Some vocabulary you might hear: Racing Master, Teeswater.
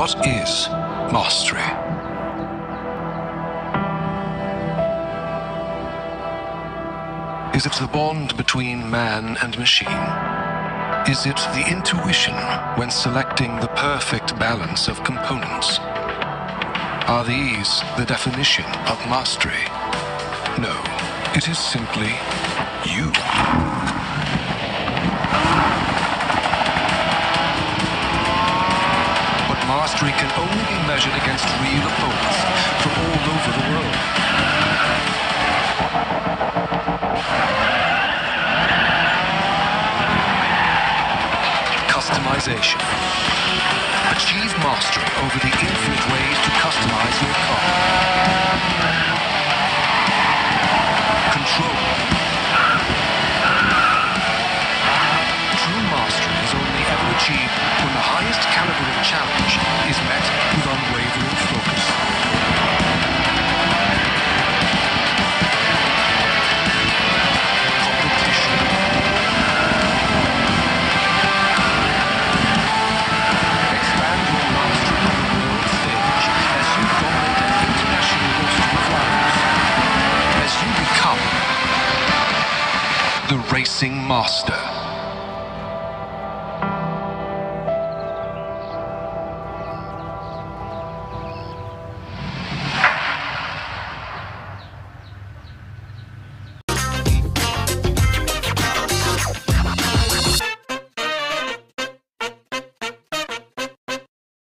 What is mastery? Is it the bond between man and machine? Is it the intuition when selecting the perfect balance of components? Are these the definition of mastery? No, it is simply you. Mastery can only be measured against real opponents from all over the world. Customization. Achieve mastery over the infinite ways to customize your car. Control. True mastery is only ever achieved when the highest caliber of challenge is met with unwavering focus. Competition. Expand your mastery on the world stage as you dominate an international roster of rivals, as you become the Racing Master.